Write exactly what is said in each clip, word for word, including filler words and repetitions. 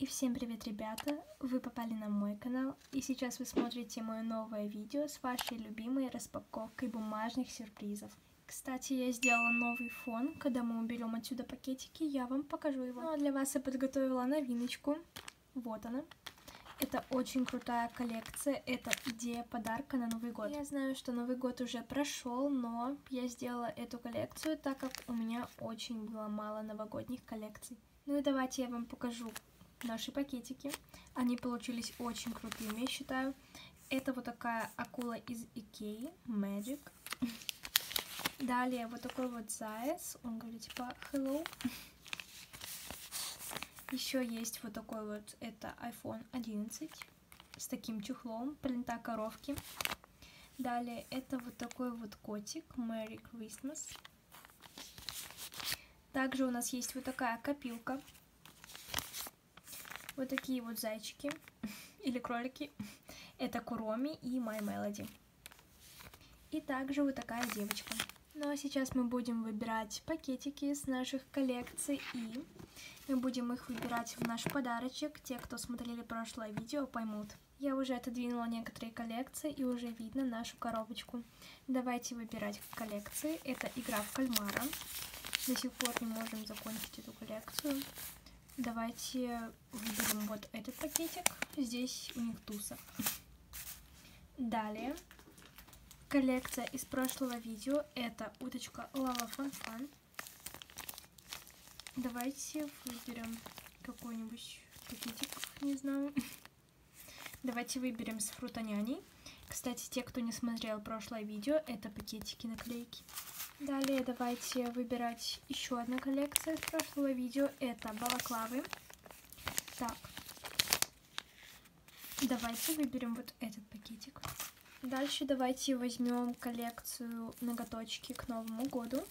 И всем привет, ребята! Вы попали на мой канал, и сейчас вы смотрите мое новое видео с вашей любимой распаковкой бумажных сюрпризов. Кстати, я сделала новый фон. Когда мы уберем отсюда пакетики, я вам покажу его. Ну а для вас я подготовила новиночку. Вот она. Это очень крутая коллекция, это идея подарка на Новый год. Я знаю, что Новый год уже прошел, но я сделала эту коллекцию, так как у меня очень было мало новогодних коллекций. Ну и давайте я вам покажу наши пакетики. Они получились очень крутыми, я считаю. Это вот такая акула из Ikea Magic. Далее вот такой вот заяц, он говорит типа hello. Еще есть вот такой вот, это iPhone одиннадцать с таким чехлом, принта коровки. Далее это вот такой вот котик, Merry Christmas. Также у нас есть вот такая копилка. Вот такие вот зайчики или кролики. Это Куроми и Май Мелоди. И также вот такая девочка. Ну а сейчас мы будем выбирать пакетики с наших коллекций, и мы будем их выбирать в наш подарочек. Те, кто смотрели прошлое видео, поймут. Я уже отодвинула некоторые коллекции, и уже видно нашу коробочку. Давайте выбирать коллекции. Это «Игра в кальмара». До сих пор не можем закончить эту коллекцию. Давайте выберем вот этот пакетик. Здесь у них туса. Далее. Коллекция из прошлого видео. Это уточка lalafanfan. Давайте выберем какой-нибудь пакетик, не знаю. Давайте выберем с фрутоняней. Кстати, те, кто не смотрел прошлое видео, это пакетики-наклейки. Далее давайте выбирать еще одна коллекция с прошлого видео. Это балаклавы. Так. Давайте выберем вот этот пакетик. Дальше давайте возьмем коллекцию ноготочки к Новому году.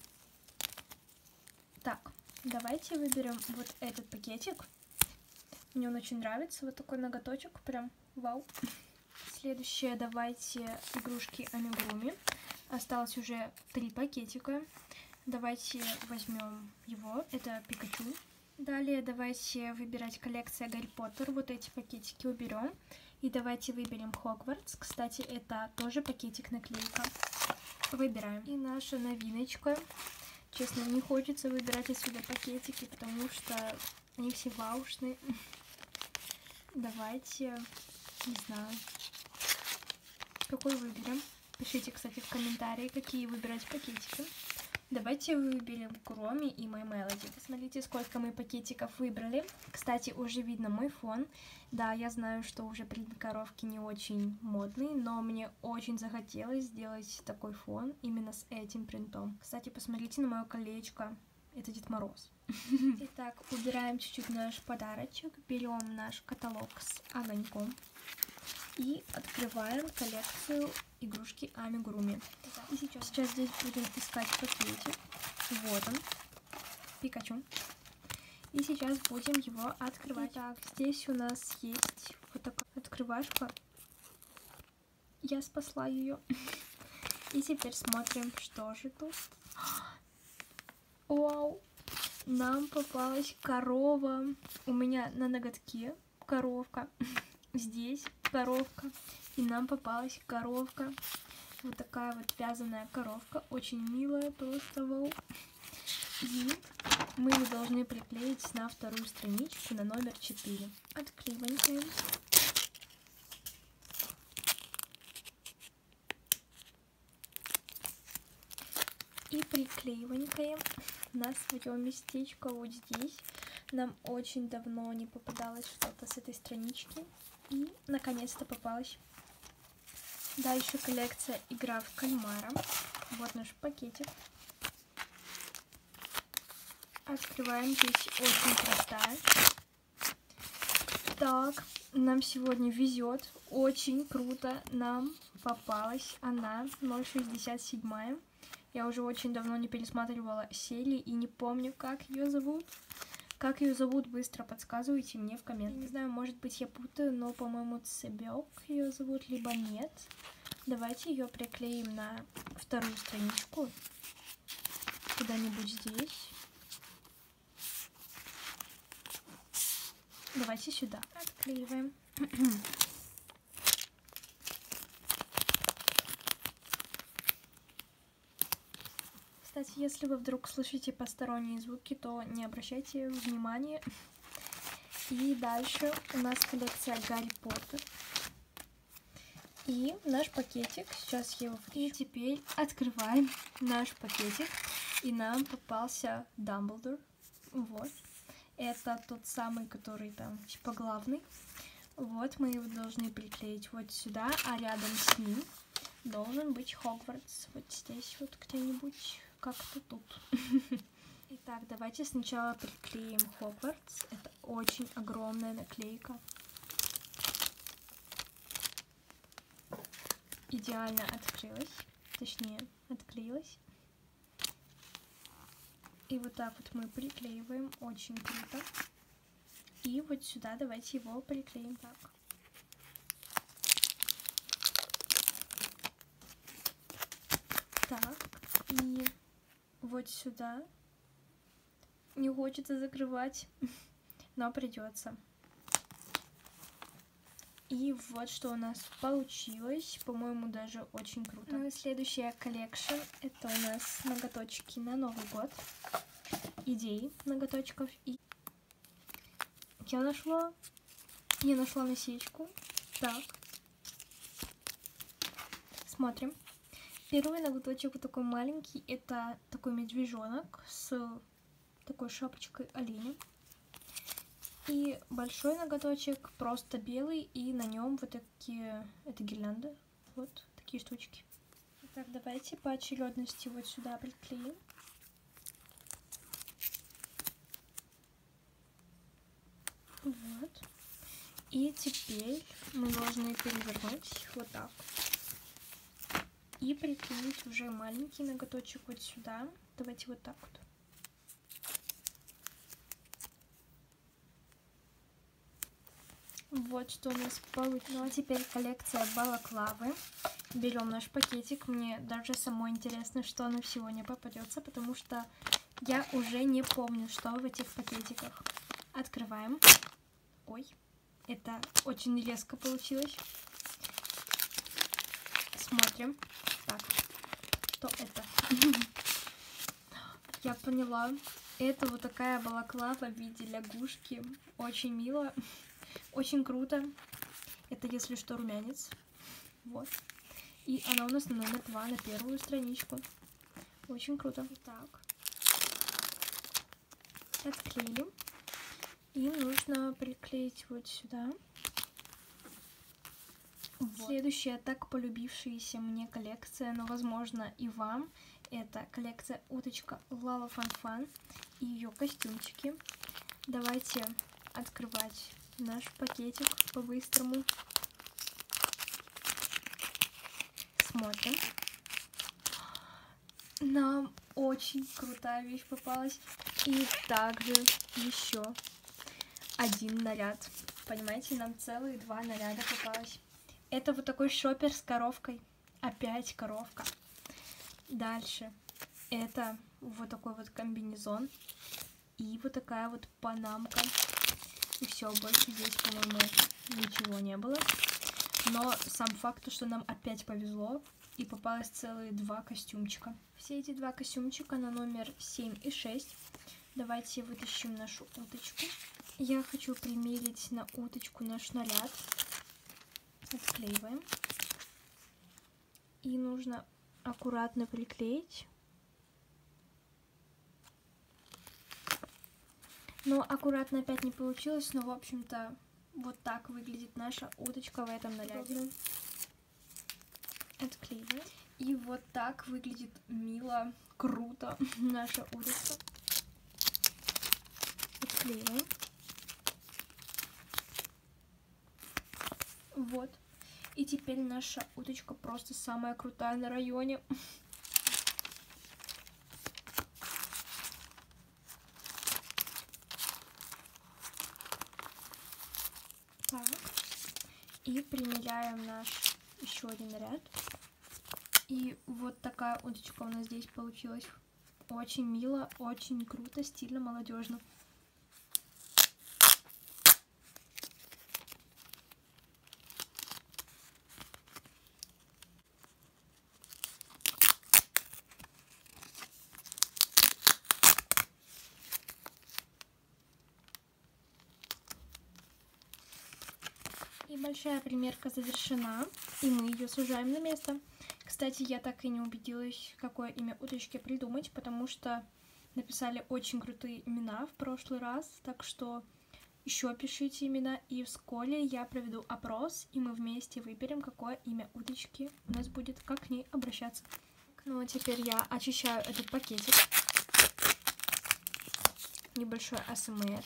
Так, давайте выберем вот этот пакетик. Мне он очень нравится, вот такой ноготочек, прям вау. Следующее, давайте игрушки амигуруми. Осталось уже три пакетика. Давайте возьмем его, это Пикачу. Далее давайте выбирать коллекция Гарри Поттер. Вот эти пакетики уберем. И давайте выберем Хогвартс. Кстати, это тоже пакетик-наклейка. Выбираем. И наша новиночка. Честно, не хочется выбирать отсюда пакетики, потому что они все ваушные. Давайте, не знаю, какой выберем. Пишите, кстати, в комментарии, какие выбирать пакетики. Давайте выберем Куроми и Май Мелоди. Посмотрите, сколько мы пакетиков выбрали. Кстати, уже видно мой фон. Да, я знаю, что уже принт коровки не очень модный, но мне очень захотелось сделать такой фон именно с этим принтом. Кстати, посмотрите на мое колечко. Это Дед Мороз. Итак, убираем чуть-чуть наш подарочек, берем наш каталог с огоньком и открываем коллекцию игрушки амигуруми. И сейчас, сейчас здесь будем искать пакетик. Вот он, Пикачу. И сейчас будем его открывать. Итак, здесь у нас есть вот такая открывашка. Я спасла ее. И теперь смотрим, что же тут. Вау! Нам попалась корова. У меня на ноготке коровка. Здесь коровка. И нам попалась коровка. Вот такая вот вязаная коровка. Очень милая, просто вау. И мы ее должны приклеить на вторую страничку, на номер четыре. Открываем. И приклеиваем на свое местечко вот здесь. Нам очень давно не попадалось что-то с этой странички. И наконец-то попалась. Да, еще коллекция «Игра в кальмара». Вот наш пакетик. Открываем, здесь очень простая. Так, нам сегодня везет. Очень круто нам попалась она, ноль шестьдесят семь. Я уже очень давно не пересматривала серии и не помню, как ее зовут. Как ее зовут, быстро подсказывайте мне в комментах. Не знаю, может быть, я путаю, но, по-моему, Цебёк ее зовут, либо нет. Давайте ее приклеим на вторую страничку. Куда-нибудь здесь. Давайте сюда. Отклеиваем. Кстати, если вы вдруг слышите посторонние звуки, то не обращайте внимания. И дальше у нас коллекция Гарри Поттер. И наш пакетик. Сейчас я его включу. И теперь открываем наш пакетик. И нам попался Дамблдор. Вот. Это тот самый, который там типа главный. Вот, мы его должны приклеить вот сюда, а рядом с ним должен быть Хогвартс. Вот здесь вот где-нибудь, как-то тут. Итак, давайте сначала приклеим Хогвартс. Это очень огромная наклейка. Идеально открылась. Точнее, отклеилась. И вот так вот мы приклеиваем. Очень круто. И вот сюда давайте его приклеим так. Так. И вот сюда. Не хочется закрывать, но придется. И вот что у нас получилось. По-моему, даже очень круто. Ну и следующая коллекшн. Это у нас ноготочки на Новый год. Идеи ноготочков. И я нашла... Я нашла насечку. Так. Смотрим. Первый ноготочек вот такой маленький. Это такой медвежонок с такой шапочкой оленя. И большой ноготочек, просто белый, и на нем вот такие, это гирлянды, вот такие штучки. Так, давайте по очередности вот сюда приклеим. Вот. И теперь мы должны перевернуть вот так. И приклеить уже маленький ноготочек вот сюда. Давайте вот так вот. Вот что у нас получилось. Ну а теперь коллекция балаклавы. Берем наш пакетик. Мне даже самой интересно, что нам сегодня попадется, потому что я уже не помню, что в этих пакетиках. Открываем. Ой, это очень резко получилось. Смотрим. Так, что это? Я поняла. Это вот такая балаклава в виде лягушки. Очень мило. Очень круто. Это, если что, румянец. Вот. И она у нас на номер два, на первую страничку. Очень круто. Так. Отклеили. И нужно приклеить вот сюда. Вот. Следующая так полюбившаяся мне коллекция, но, возможно, и вам. Это коллекция уточка лалафанфан и ее костюмчики. Давайте открывать наш пакетик по-быстрому. Смотрим. Нам очень крутая вещь попалась. И также еще один наряд. Понимаете, нам целых два наряда попалось. Это вот такой шопер с коровкой. Опять коровка. Дальше. Это вот такой вот комбинезон. И вот такая вот панамка. И все, больше здесь, по-моему, ничего не было. Но сам факт, что нам опять повезло, и попалось целые два костюмчика. Все эти два костюмчика на номер семь и шесть. Давайте вытащим нашу уточку. Я хочу примерить на уточку наш наряд. Отклеиваем. И нужно аккуратно приклеить. Но аккуратно опять не получилось, но, в общем-то, вот так выглядит наша уточка в этом наряде. Отклеиваем. И вот так выглядит мило, круто наша уточка. Отклеиваем. Вот. И теперь наша уточка просто самая крутая на районе. И примеряем наш еще один наряд. И вот такая удочка у нас здесь получилась. Очень мило, очень круто, стильно, молодежно. Небольшая примерка завершена, и мы ее сужаем на место. Кстати, я так и не убедилась, какое имя уточки придумать, потому что написали очень крутые имена в прошлый раз, так что еще пишите имена, и вскоре я проведу опрос, и мы вместе выберем, какое имя уточки у нас будет, как к ней обращаться. Ну а теперь я очищаю этот пакетик. Небольшой эй эс эм ар.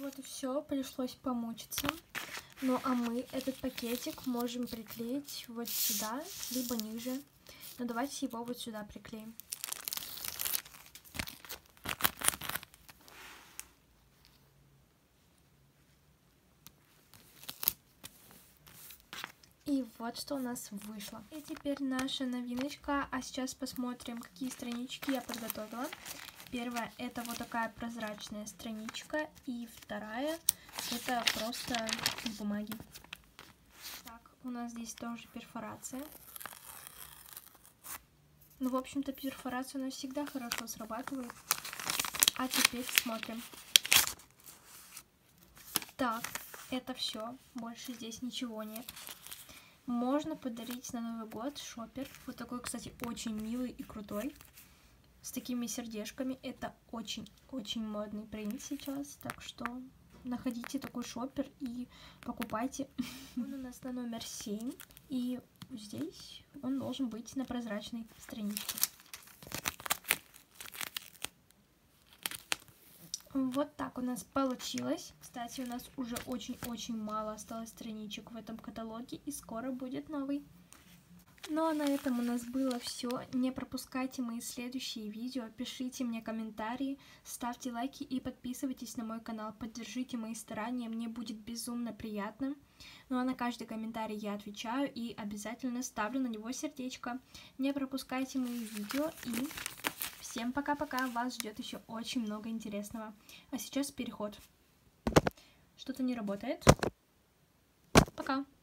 Вот и все, пришлось помучиться. Ну а мы этот пакетик можем приклеить вот сюда, либо ниже. Но давайте его вот сюда приклеим. И вот что у нас вышло. И теперь наша новиночка. А сейчас посмотрим, какие странички я подготовила. Первая — это вот такая прозрачная страничка, и вторая — это просто бумаги. Так, у нас здесь тоже перфорация. Ну, в общем-то, перфорация у нас всегда хорошо срабатывает. А теперь смотрим. Так, это все, больше здесь ничего нет. Можно подарить на Новый год шопер. Вот такой, кстати, очень милый и крутой. С такими сердечками. Это очень-очень модный принт сейчас. Так что находите такой шопер и покупайте. Он у нас на номер семь. И здесь он должен быть на прозрачной страничке. Вот так у нас получилось. Кстати, у нас уже очень-очень мало осталось страничек в этом каталоге. И скоро будет новый. Ну а на этом у нас было все. Не пропускайте мои следующие видео, пишите мне комментарии, ставьте лайки и подписывайтесь на мой канал, поддержите мои старания, мне будет безумно приятно. Ну а на каждый комментарий я отвечаю и обязательно ставлю на него сердечко. Не пропускайте мои видео и всем пока-пока, вас ждет еще очень много интересного. А сейчас переход. Что-то не работает. Пока.